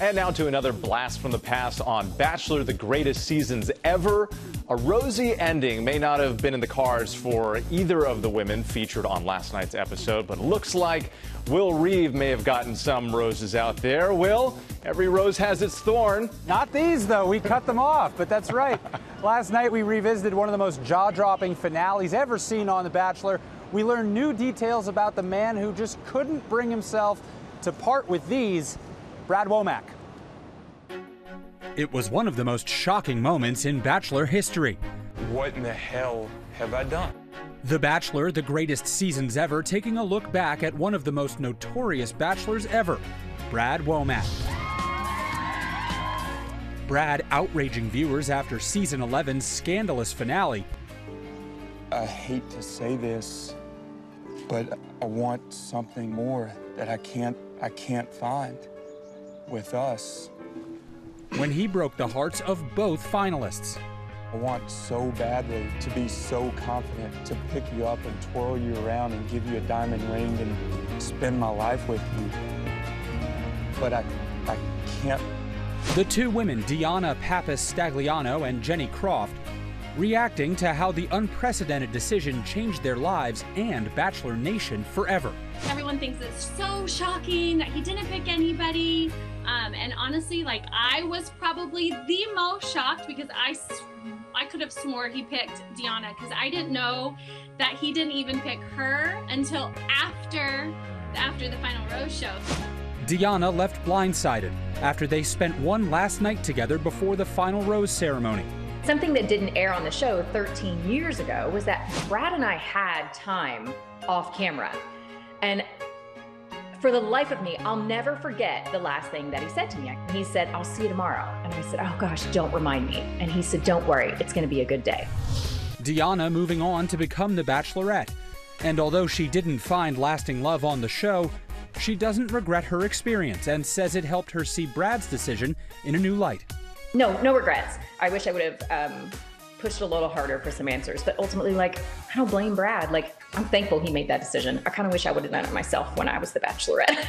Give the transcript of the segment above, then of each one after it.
And now to another blast from the past on Bachelor, the greatest seasons ever. A rosy ending may not have been in the cards for either of the women featured on last night's episode, but it looks like Will Reeve may have gotten some roses out there. Will, every rose has its thorn. Not these, though. We cut them off, but that's right. Last night we revisited one of the most jaw-dropping finales ever seen on The Bachelor. We learned new details about the man who just couldn't bring himself to part with these, Brad Womack. It was one of the most shocking moments in Bachelor history. What in the hell have I done? The Bachelor, the greatest seasons ever, taking a look back at one of the most notorious bachelors ever, Brad Womack. Brad outraging viewers after season 11's scandalous finale. I hate to say this, but I want something more that I can't find with us. When he broke the hearts of both finalists. I want so badly to be so confident to pick you up and twirl you around and give you a diamond ring and spend my life with you. But I can't. The two women, Deanna Pappas-Stagliano and Jenny Croft, reacting to how the unprecedented decision changed their lives and Bachelor Nation forever. Everyone thinks it's so shocking that he didn't pick anybody. And honestly, like, I was probably the most shocked because I could have swore he picked Deanna, because I didn't know that he didn't even pick her until after the final rose show. Deanna left blindsided after they spent one last night together before the final rose ceremony. Something that didn't air on the show 13 years ago was that Brad and I had time off camera. And for the life of me, I'll never forget the last thing that he said to me. He said, "I'll see you tomorrow." And I said, "Oh gosh, don't remind me." And he said, "Don't worry, it's gonna be a good day." Deanna moving on to become the Bachelorette. And although she didn't find lasting love on the show, she doesn't regret her experience and says it helped her see Brad's decision in a new light. No regrets. I wish I would have pushed a little harder for some answers, but ultimately, like, I don't blame Brad. Like, I'm thankful he made that decision. I kind of wish I would have done it myself when I was the Bachelorette.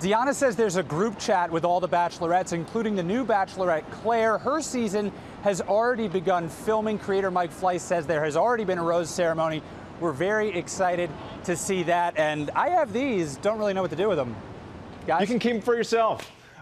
Deanna says there's a group chat with all the Bachelorettes, including the new Bachelorette, Claire. Her season has already begun filming. Creator Mike Fleiss says there has already been a rose ceremony. We're very excited to see that. And I have these. Don't really know what to do with them. Guys? You can keep them for yourself.